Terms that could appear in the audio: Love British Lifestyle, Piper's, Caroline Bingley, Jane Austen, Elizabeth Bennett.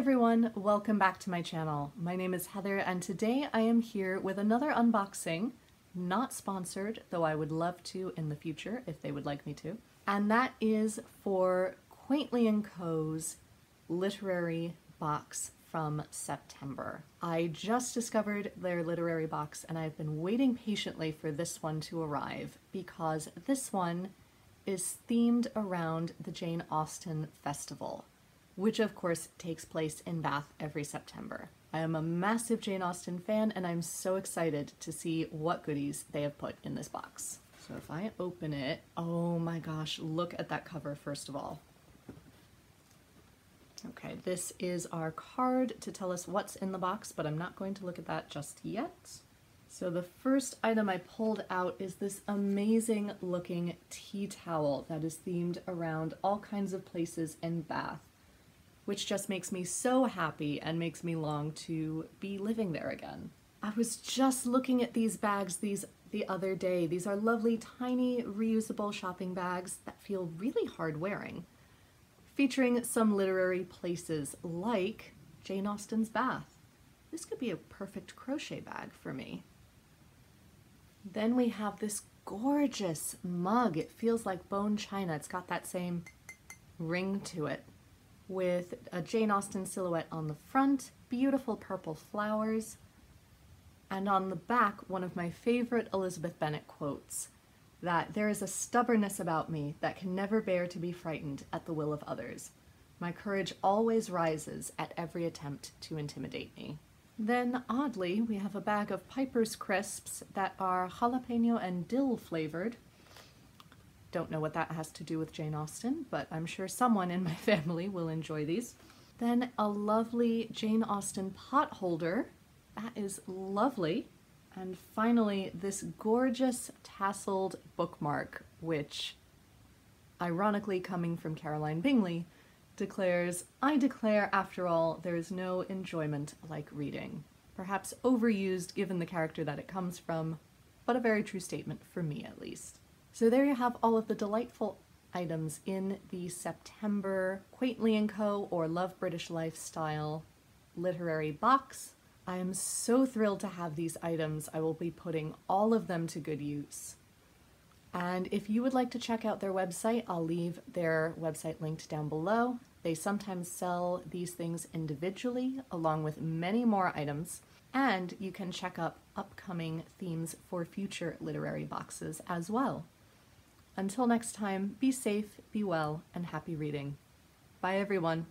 everyone, welcome back to my channel. My name is Heather and today I am here with another unboxing, not sponsored, though I would love to in the future if they would like me to, and that is for Quaintly & Co.'s literary box from September. I just discovered their literary box and I've been waiting patiently for this one to arrive because this one is themed around the Jane Austen Festival, which of course takes place in Bath every September. I am a massive Jane Austen fan and I'm so excited to see what goodies they have put in this box. So if I open it, oh my gosh, look at that cover first of all. Okay, this is our card to tell us what's in the box, but I'm not going to look at that just yet. So the first item I pulled out is this amazing looking tea towel that is themed around all kinds of places in Bath, which just makes me so happy and makes me long to be living there again. I was just looking at these bags the other day. These are lovely, tiny, reusable shopping bags that feel really hard wearing, featuring some literary places like Jane Austen's Bath. This could be a perfect crochet bag for me. Then we have this gorgeous mug. It feels like bone china. It's got that same ring to it, with a Jane Austen silhouette on the front, beautiful purple flowers, and on the back, one of my favorite Elizabeth Bennett quotes, that there is a stubbornness about me that can never bear to be frightened at the will of others. My courage always rises at every attempt to intimidate me. Then, oddly, we have a bag of Piper's crisps that are jalapeno and dill flavored. Don't know what that has to do with Jane Austen, but I'm sure someone in my family will enjoy these. Then a lovely Jane Austen pot holder. That is lovely. And finally, this gorgeous tasseled bookmark, which, ironically coming from Caroline Bingley, declares, "I declare, after all, there is no enjoyment like reading." Perhaps overused given the character that it comes from, but a very true statement for me at least. So there you have all of the delightful items in the September Quaintly & Co. or Love British Lifestyle literary box. I am so thrilled to have these items. I will be putting all of them to good use. And if you would like to check out their website, I'll leave their website linked down below. They sometimes sell these things individually, along with many more items. And you can check up upcoming themes for future literary boxes as well. Until next time, be safe, be well, and happy reading. Bye everyone.